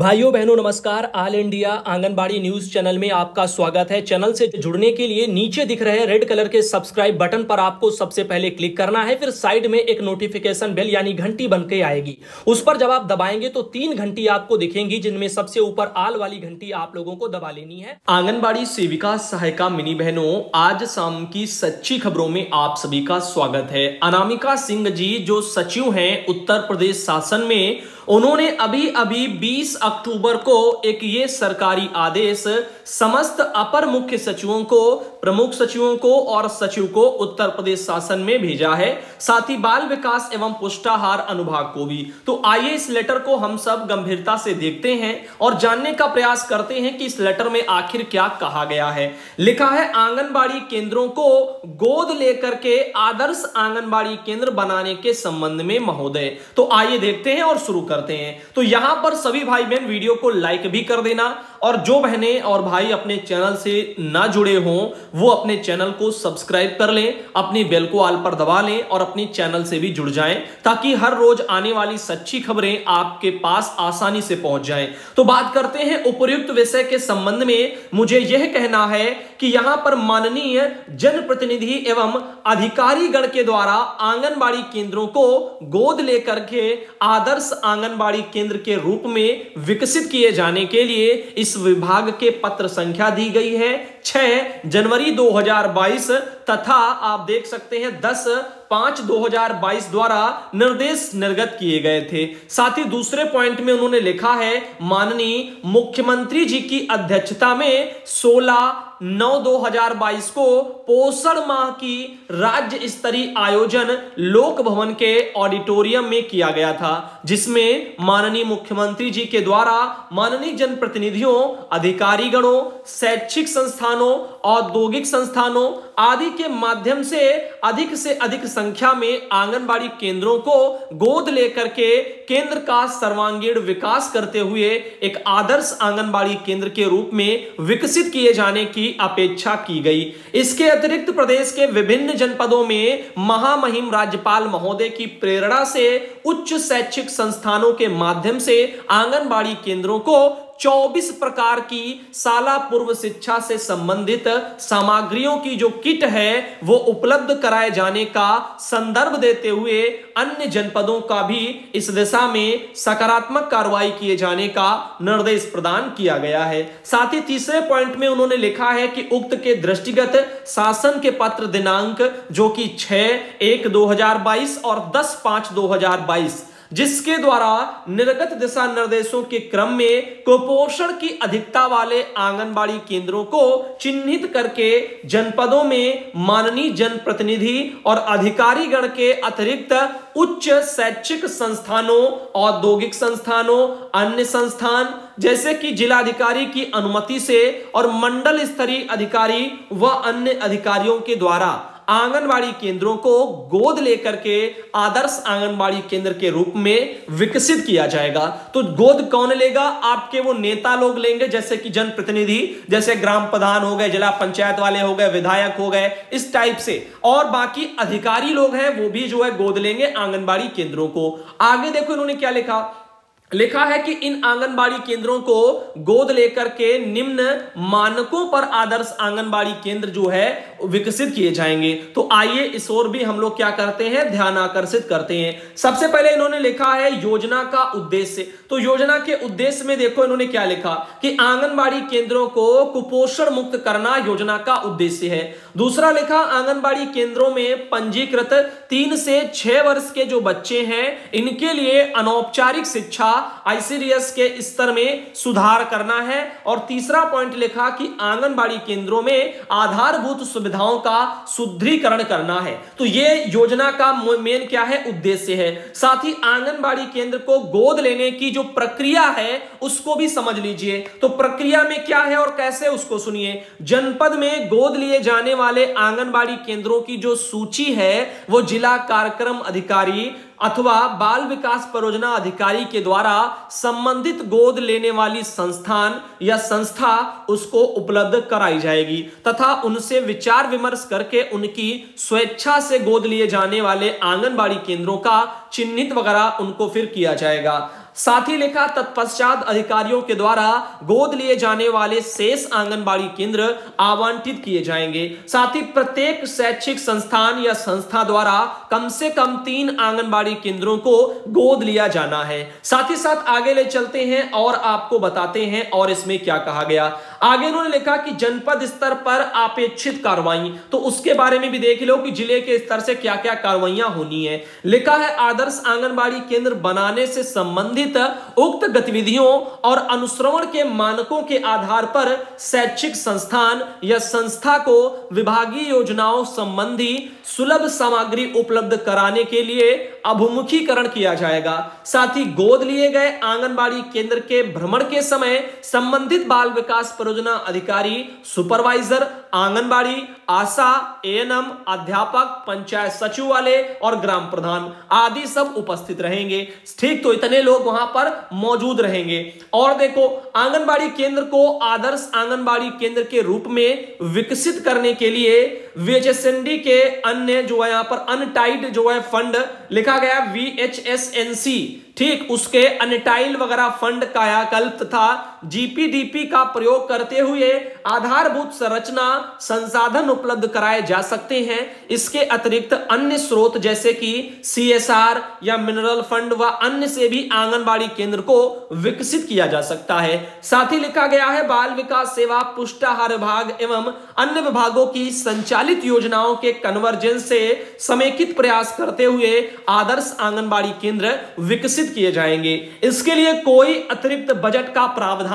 भाइयों बहनों नमस्कार। All India anganwadi news channel में आपका स्वागत है। चैनल से जुड़ने के लिए नीचे दिख रहे रेड कलर के सब्सक्राइब बटन पर आपको सबसे पहले क्लिक करना है। फिर साइड में एक नोटिफिकेशन बेल यानी घंटी बनके आएगी, उस पर जब आप दबाएंगे तो 3 घंटी आपको दिखेंगी, जिनमें सबसे ऊपर आल वाली घंटी आप लोगों को दबा लेनी है। आंगनबाड़ी सेविका सहायिका मिनी बहनों, आज शाम की सच्ची खबरों में आप सभी का स्वागत है। अनामिका सिंह जी जो सचिव है उत्तर प्रदेश शासन में, उन्होंने अभी अभी 20 अक्टूबर को एक ये सरकारी आदेश समस्त अपर मुख्य सचिवों को, प्रमुख सचिवों को और सचिव को उत्तर प्रदेश शासन में भेजा है, साथ ही बाल विकास एवं पुष्टाहार अनुभाग को भी। तो आइए इस लेटर को हम सब गंभीरता से देखते हैं और जानने का प्रयास करते हैं कि इस लेटर में आखिर क्या कहा गया है। लिखा है, आंगनबाड़ी केंद्रों को गोद लेकर के आदर्श आंगनबाड़ी केंद्र बनाने के संबंध में महोदय। तो आइए देखते हैं और शुरू करते हैं। तो यहां पर सभी भाई बहन वीडियो को लाइक भी कर देना, और जो बहनें और भाई अपने चैनल से ना जुड़े हों वो अपने चैनल को सब्सक्राइब कर लें, अपनी बेल को ऑल पर दबा लें और अपने चैनल से भी जुड़ जाएं, ताकि हर रोज आने वाली सच्ची खबरें आपके पास आसानी से पहुंच जाएं। तो बात करते हैं उपयुक्त विषय के संबंध में। मुझे यह कहना है कि यहां पर माननीय जनप्रतिनिधि एवं अधिकारी गण के द्वारा आंगनबाड़ी केंद्रों को गोद लेकर के आदर्श आंगनबाड़ी केंद्र के रूप में विकसित किए जाने के लिए इस विभाग के पत्र संख्या दी गई है 6 जनवरी 2022 तथा आप देख सकते हैं 10/5/2022 द्वारा निर्देश निर्गत किए गए थे। साथ ही दूसरे पॉइंट में उन्होंने लिखा है, माननीय मुख्यमंत्री जी की अध्यक्षता में 16/9/2022 को पोषण माह की राज्य स्तरीय आयोजन लोक भवन के ऑडिटोरियम में किया गया था, जिसमें माननीय मुख्यमंत्री जी के द्वारा माननीय जनप्रतिनिधियों, अधिकारीगणों, शैक्षिक संस्थानों, औद्योगिक संस्थानों आदि के माध्यम से अधिक संख्या में आंगनबाड़ी केंद्रों को गोद लेकर के केंद्र का सर्वांगीण विकास करते हुए एक आदर्श आंगनबाड़ी केंद्र के रूप में विकसित किए जाने की अपेक्षा की गई। इसके अतिरिक्त प्रदेश के विभिन्न जनपदों में महामहिम राज्यपाल महोदय की प्रेरणा से उच्च शैक्षिक संस्थानों के माध्यम से आंगनबाड़ी केंद्रों को 24 प्रकार की शाला पूर्व शिक्षा से संबंधित सामग्रियों की जो किट है वो उपलब्ध कराए जाने का संदर्भ देते हुए अन्य जनपदों का भी इस दिशा में सकारात्मक कार्रवाई किए जाने का निर्देश प्रदान किया गया है। साथ ही तीसरे पॉइंट में उन्होंने लिखा है कि उक्त के दृष्टिगत शासन के पत्र दिनांक जो कि 6/1/2022 और 10/5/2022, जिसके द्वारा निर्गत दिशा निर्देशों के क्रम में कुपोषण की अधिकता वाले आंगनबाड़ी केंद्रों को चिन्हित करके जनपदों में माननीय जनप्रतिनिधि और अधिकारीगण के अतिरिक्त उच्च शैक्षिक संस्थानों, औद्योगिक संस्थानों, अन्य संस्थान जैसे कि जिलाधिकारी की अनुमति से और मंडल स्तरीय अधिकारी व अन्य अधिकारियों के द्वारा आंगनबाड़ी केंद्रों को गोद लेकर के आदर्श आंगनबाड़ी केंद्र के रूप में विकसित किया जाएगा। तो गोद कौन लेगा? आपके वो नेता लोग लेंगे, जैसे कि जनप्रतिनिधि, जैसे ग्राम प्रधान हो गए, जिला पंचायत वाले हो गए, विधायक हो गए, इस टाइप से, और बाकी अधिकारी लोग हैं वो भी जो है गोद लेंगे आंगनबाड़ी केंद्रों को। आगे देखो इन्होंने क्या लिखा। लिखा है कि इन आंगनबाड़ी केंद्रों को गोद लेकर के निम्न मानकों पर आदर्श आंगनबाड़ी केंद्र जो है विकसित किए जाएंगे। तो आइए इस ओर भी हम लोग क्या करते हैं, ध्यान आकर्षित करते हैं। सबसे पहले इन्होंने लिखा है योजना का उद्देश्य। तो योजना के उद्देश्य में देखो इन्होंने क्या लिखा कि आंगनबाड़ी केंद्रों को कुपोषण मुक्त करना योजना का उद्देश्य है। दूसरा लिखा, आंगनबाड़ी केंद्रों में पंजीकृत 3 से 6 वर्ष के जो बच्चे हैं इनके लिए अनौपचारिक शिक्षा आईसीडीएस के स्तर में सुधार करना है। और तीसरा पॉइंट लिखा कि आंगनबाड़ी केंद्रों में आधारभूत सुविधाओं का सुदृढ़ीकरण करना है। तो ये योजना का मेन क्या है, उद्देश्य है। साथ ही आंगनबाड़ी केंद्र को गोद लेने की जो प्रक्रिया है उसको भी समझ लीजिए। तो प्रक्रिया में क्या है और कैसे, उसको सुनिए। जनपद में गोद लिए जाने वाले आंगनबाड़ी केंद्रों की जो सूची है वो जिला कार्यक्रम अधिकारी अथवा बाल विकास परियोजना अधिकारी के द्वारा संबंधित गोद लेने वाली संस्थान या संस्था उसको उपलब्ध कराई जाएगी, तथा उनसे विचार विमर्श करके उनकी स्वेच्छा से गोद लिए जाने वाले आंगनबाड़ी केंद्रों का चिन्हित वगैरह उनको फिर किया जाएगा। साथ ही लिखा तत्पश्चात अधिकारियों के द्वारा गोद लिए जाने वाले शेष आंगनबाड़ी केंद्र आवंटित किए जाएंगे। साथ ही प्रत्येक शैक्षिक संस्थान या संस्था द्वारा कम से कम 3 आंगनबाड़ी केंद्रों को गोद लिया जाना है। साथ ही साथ आगे ले चलते हैं और आपको बताते हैं और इसमें क्या कहा गया। आगे उन्होंने लिखा कि जनपद स्तर पर अपेक्षित कार्रवाई, तो उसके बारे में भी देख लो कि जिले के स्तर से क्या क्या कार्रवाइयां होनी है। लिखा है आदर्श आंगनबाड़ी केंद्र बनाने से संबंधित उक्त गतिविधियों और अनुश्रवण के मानकों के आधार पर शैक्षिक संस्थान या संस्था को विभागीय योजनाओं संबंधी सुलभ सामग्री उपलब्ध कराने के लिए अभिमुखीकरण किया जाएगा। साथ ही गोद लिए गए आंगनबाड़ी केंद्र के भ्रमण के समय संबंधित बाल विकास परियोजना अधिकारी, सुपरवाइजर, आंगनबाड़ी, आशा, एएनएम, अध्यापक, पंचायत सचिव वाले और ग्राम प्रधान आदि सब उपस्थित रहेंगे। ठीक, तो इतने लोग वहां पर मौजूद रहेंगे। और देखो, आंगनबाड़ी केंद्र को आदर्श आंगनबाड़ी केंद्र के रूप में विकसित करने के लिए वीएचएसएनडी के अन्य जो है यहां पर अनटाइड जो है फंड लिखा गया वीएचएसएनडी, ठीक, उसके अनटाइल वगैरह फंड कायाकल्प तथा जीपीडीपी का प्रयोग करते हुए आधारभूत संरचना संसाधन उपलब्ध कराए जा सकते हैं। इसके अतिरिक्त अन्य स्रोत जैसे कि सीएसआर या मिनरल फंड व अन्य से भी आंगनबाड़ी केंद्र को विकसित किया जा सकता है। साथ ही लिखा गया है बाल विकास सेवा, पुष्टाहार विभाग एवं अन्य विभागों की संचालित योजनाओं के कन्वर्जेंस से समेकित प्रयास करते हुए आदर्श आंगनबाड़ी केंद्र विकसित किए जाएंगे। इसके लिए कोई अतिरिक्त बजट का प्रावधान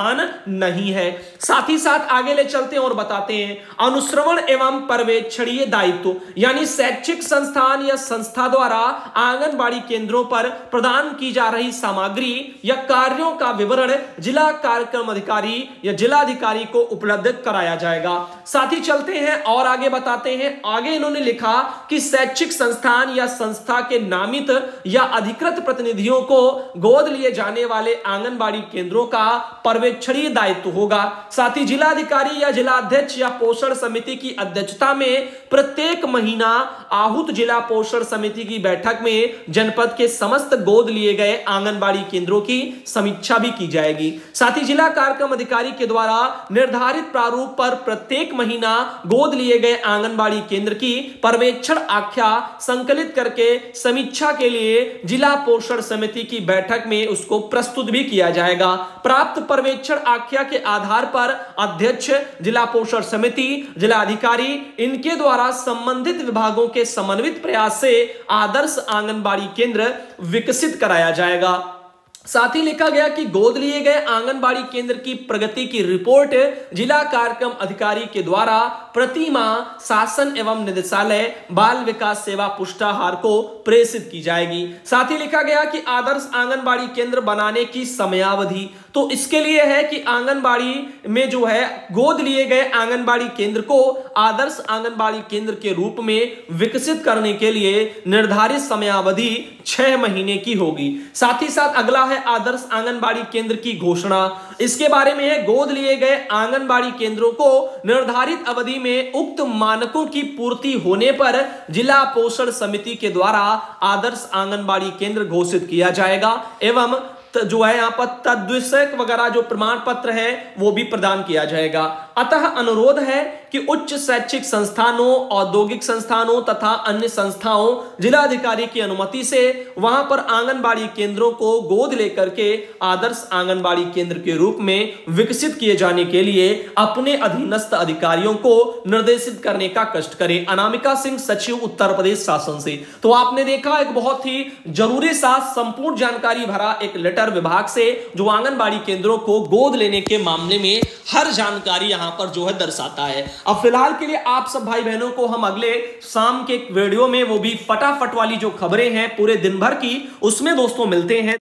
नहीं है। साथ ही साथ आगे ले चलते हैं और बताते हैं अनुश्रवण एवं पर्यवेक्षणीय दायित्व, यानी शैक्षिक संस्थान या संस्था द्वारा आंगनबाड़ी केंद्रों पर प्रदान की जा रही सामग्री या कार्यों का विवरण जिला कार्यक्रम अधिकारी या जिला अधिकारी को उपलब्ध कराया जाएगा। साथ ही चलते हैं और आगे बताते हैं। आगे इन्होंने लिखा कि शैक्षिक संस्थान या संस्था के नामित या अधिकृत प्रतिनिधियों को गोद लिए जाने वाले आंगनबाड़ी केंद्रों का पर्यवेक्षणीय दायित्व होगा। साथ ही जिलाधिकारी या जिलाध्यक्ष या पोषण समिति की अध्यक्षता में प्रत्येक महीना आहूत जिला पोषण समिति की बैठक में जनपद के समस्त गोद लिए गए आंगनबाड़ी केंद्रों की समीक्षा भी की जाएगी। साथ ही जिला कार्यक्रम अधिकारी के द्वारा निर्धारित प्रारूप पर प्रत्येक महीना गोद लिए गए आंगनबाड़ी केंद्र की पर्यवेक्षण आख्या संकलित करके समीक्षा के लिए जिला पोषण समिति की बैठक में उसको प्रस्तुत भी किया जाएगा। प्राप्त पर्यवेक्षण आख्या के आधार पर अध्यक्ष, जिला पोषण समिति, जिला अधिकारी, इनके द्वारा संबंधित विभागों के समन्वित प्रयास से आदर्श आंगनबाड़ी केंद्र विकसित कराया जाएगा। साथ ही लिखा गया कि गोद लिए गए आंगनबाड़ी केंद्र की प्रगति की रिपोर्ट जिला कार्यक्रम अधिकारी के द्वारा प्रति माह शासन एवं निदेशालय बाल विकास सेवा पुष्टाहार को प्रेषित की जाएगी। साथ ही लिखा गया कि आदर्श आंगनबाड़ी केंद्र बनाने की समयावधि, तो इसके लिए है कि आंगनबाड़ी में जो है गोद लिए गए आंगनबाड़ी केंद्र को आदर्श आंगनबाड़ी केंद्र के रूप में विकसित करने के लिए निर्धारित समयावधि 6 महीने की होगी। साथ ही साथ अगला है आदर्श आंगनबाड़ी केंद्र की घोषणा। इसके बारे में है गोद लिए गए आंगनबाड़ी केंद्रों को निर्धारित अवधि में उक्त मानकों की पूर्ति होने पर जिला पोषण समिति के द्वारा आदर्श आंगनबाड़ी केंद्र घोषित किया जाएगा एवं जो है यहाँ पर तद्विषयक वगैरह जो प्रमाण पत्र है वो भी प्रदान किया जाएगा। अतः अनुरोध है कि उच्च शैक्षिक संस्थानों, औद्योगिक संस्थानों तथा अन्य संस्थाओं जिलाधिकारी की अनुमति से वहां पर आंगनबाड़ी केंद्रों को गोद लेकर के आदर्श आंगनबाड़ी केंद्र के रूप में विकसित किए जाने के लिए अपने अधीनस्थ अधिकारियों को निर्देशित करने का कष्ट करें। अनामिका सिंह, सचिव, उत्तर प्रदेश शासन से। तो आपने देखा एक बहुत ही जरूरी सा संपूर्ण जानकारी भरा एक लेटर विभाग से जो आंगनबाड़ी केंद्रों को गोद लेने के मामले में हर जानकारी यहां पर जो है दर्शाता है। अब फिलहाल के लिए आप सब भाई बहनों को हम अगले शाम के वीडियो में, वो भी फटाफट वाली जो खबरें हैं पूरे दिन भर की, उसमें दोस्तों मिलते हैं।